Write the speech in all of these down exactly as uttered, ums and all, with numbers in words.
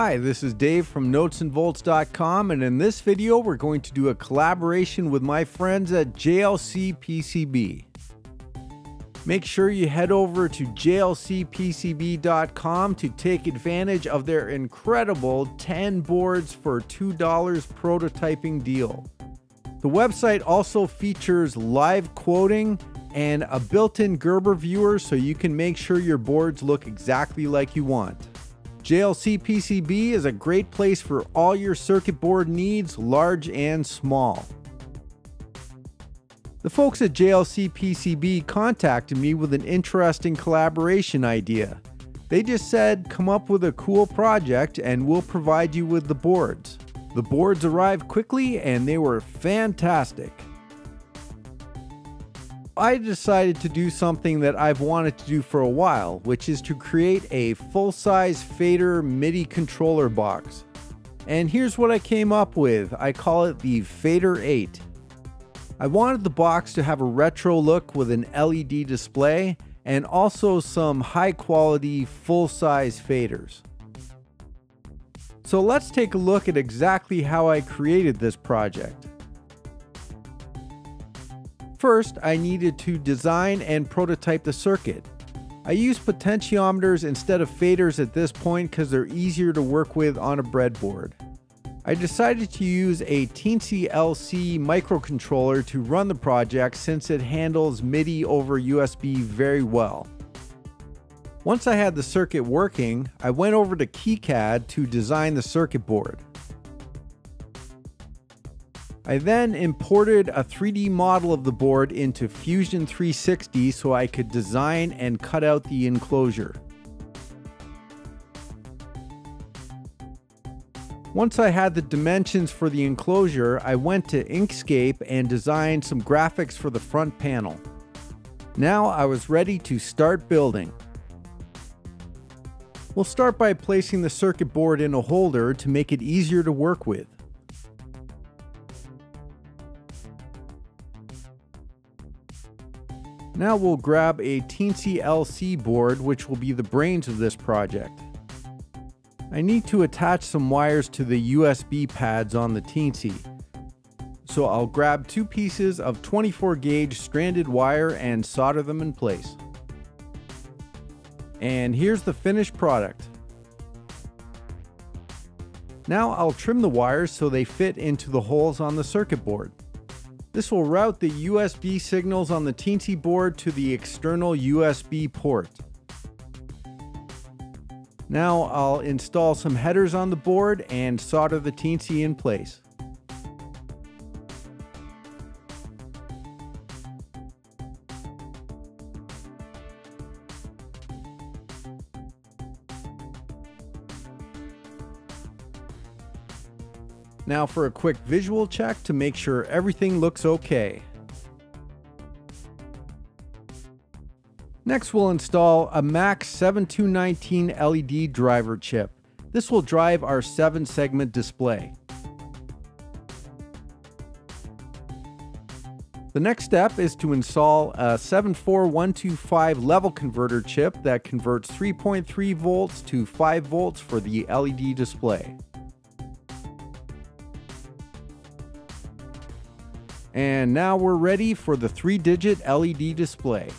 Hi, this is Dave from notes and volts dot com, and in this video we're going to do a collaboration with my friends at J L C P C B. Make sure you head over to J L C P C B dot com to take advantage of their incredible ten boards for two dollars prototyping deal. The website also features live quoting and a built-in Gerber viewer so you can make sure your boards look exactly like you want. J L C P C B is a great place for all your circuit board needs, large and small. The folks at J L C P C B contacted me with an interesting collaboration idea. They just said, come up with a cool project and we'll provide you with the boards. The boards arrived quickly and they were fantastic. I decided to do something that I've wanted to do for a while, which is to create a full-size fader MIDI controller box. And here's what I came up with. I call it the Fader eight. I wanted the box to have a retro look with an L E D display and also some high-quality full-size faders. So let's take a look at exactly how I created this project. First, I needed to design and prototype the circuit. I use potentiometers instead of faders at this point because they're easier to work with on a breadboard. I decided to use a Teensy L C microcontroller to run the project since it handles MIDI over U S B very well. Once I had the circuit working, I went over to KiCad to design the circuit board. I then imported a three D model of the board into Fusion three sixty so I could design and cut out the enclosure. Once I had the dimensions for the enclosure, I went to Inkscape and designed some graphics for the front panel. Now I was ready to start building. We'll start by placing the circuit board in a holder to make it easier to work with. Now we'll grab a Teensy L C board, which will be the brains of this project. I need to attach some wires to the U S B pads on the Teensy. So I'll grab two pieces of twenty-four gauge stranded wire and solder them in place. And here's the finished product. Now I'll trim the wires so they fit into the holes on the circuit board. This will route the U S B signals on the Teensy board to the external U S B port. Now I'll install some headers on the board and solder the Teensy in place. Now for a quick visual check to make sure everything looks okay. Next we'll install a MAX seven two one nine L E D driver chip. This will drive our seven segment display. The next step is to install a seven four one two five level converter chip that converts three point three volts to five volts for the L E D display. And now we're ready for the three digit L E D display.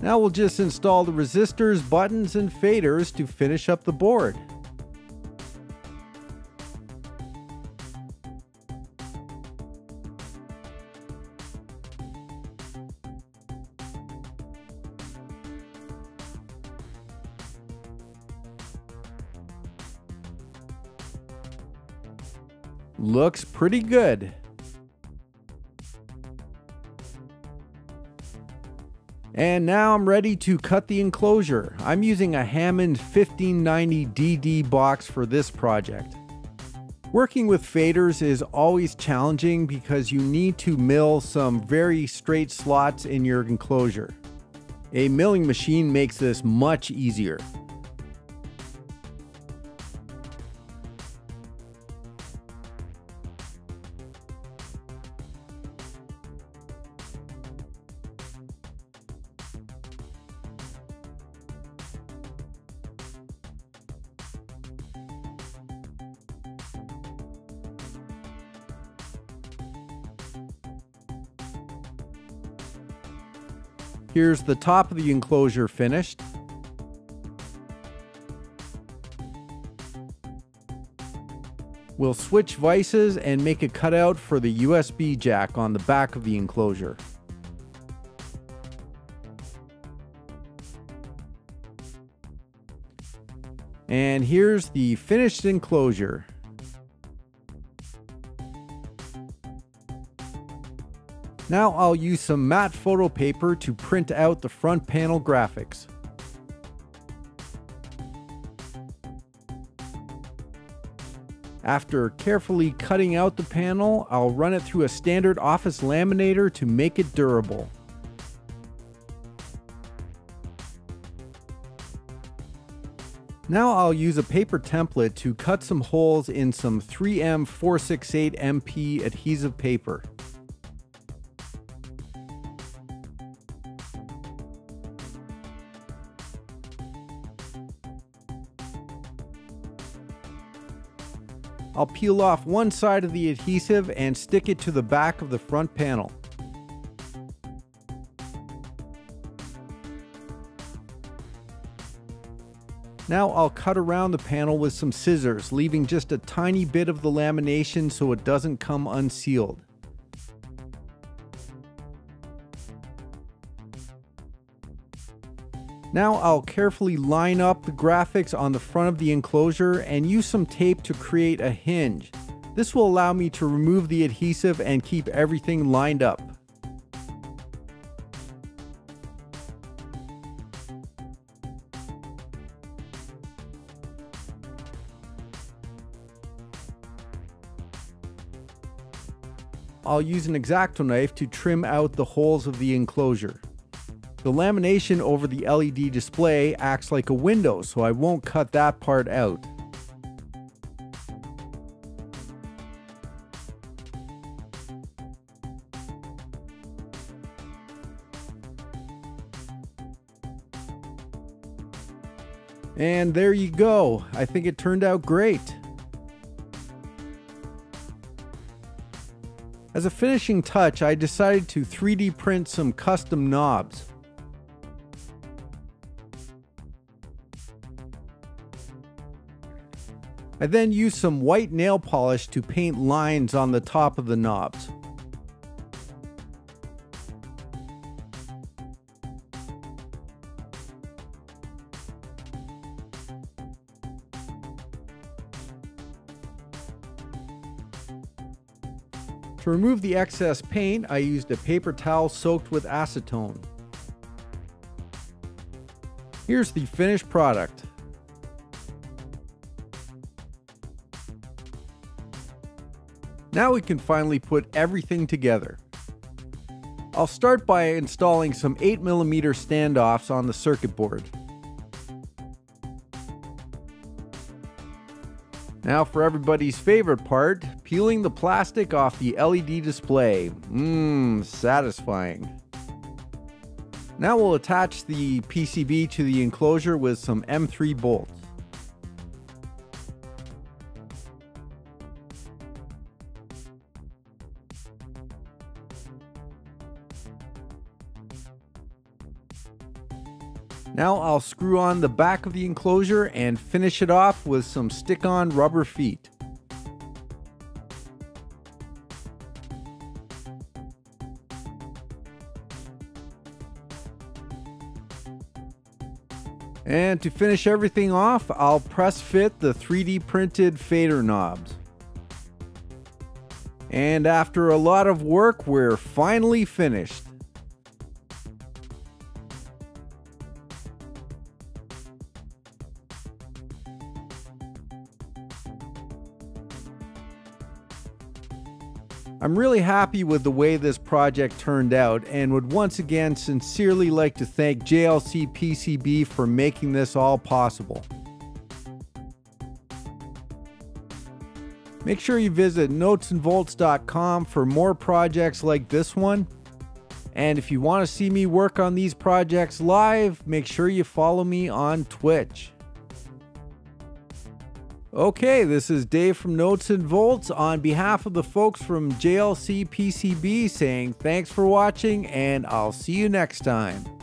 Now we'll just install the resistors, buttons, and faders to finish up the board. Looks pretty good. And now I'm ready to cut the enclosure. I'm using a Hammond fifteen ninety D D box for this project. Working with faders is always challenging because you need to mill some very straight slots in your enclosure. A milling machine makes this much easier. Here's the top of the enclosure finished. We'll switch vices and make a cutout for the U S B jack on the back of the enclosure. And here's the finished enclosure. Now I'll use some matte photo paper to print out the front panel graphics. After carefully cutting out the panel, I'll run it through a standard office laminator to make it durable. Now I'll use a paper template to cut some holes in some three M four sixty-eight M P adhesive paper. I'll peel off one side of the adhesive and stick it to the back of the front panel. Now I'll cut around the panel with some scissors, leaving just a tiny bit of the lamination so it doesn't come unsealed. Now I'll carefully line up the graphics on the front of the enclosure and use some tape to create a hinge. This will allow me to remove the adhesive and keep everything lined up. I'll use an X-Acto knife to trim out the holes of the enclosure. The lamination over the L E D display acts like a window, so I won't cut that part out. And there you go. I think it turned out great. As a finishing touch, I decided to three D print some custom knobs. I then used some white nail polish to paint lines on the top of the knobs. To remove the excess paint, I used a paper towel soaked with acetone. Here's the finished product. Now we can finally put everything together. I'll start by installing some eight millimeter standoffs on the circuit board. Now for everybody's favorite part, peeling the plastic off the L E D display. Mmm, satisfying. Now we'll attach the P C B to the enclosure with some M three bolts. Now I'll screw on the back of the enclosure and finish it off with some stick-on rubber feet. And to finish everything off, I'll press fit the three D printed fader knobs. And after a lot of work, we're finally finished. I'm really happy with the way this project turned out and would once again sincerely like to thank J L C P C B for making this all possible. Make sure you visit notes and volts dot com for more projects like this one. And if you want to see me work on these projects live, make sure you follow me on Twitch. Okay, this is Dave from Notes and Volts on behalf of the folks from J L C P C B saying thanks for watching, and I'll see you next time.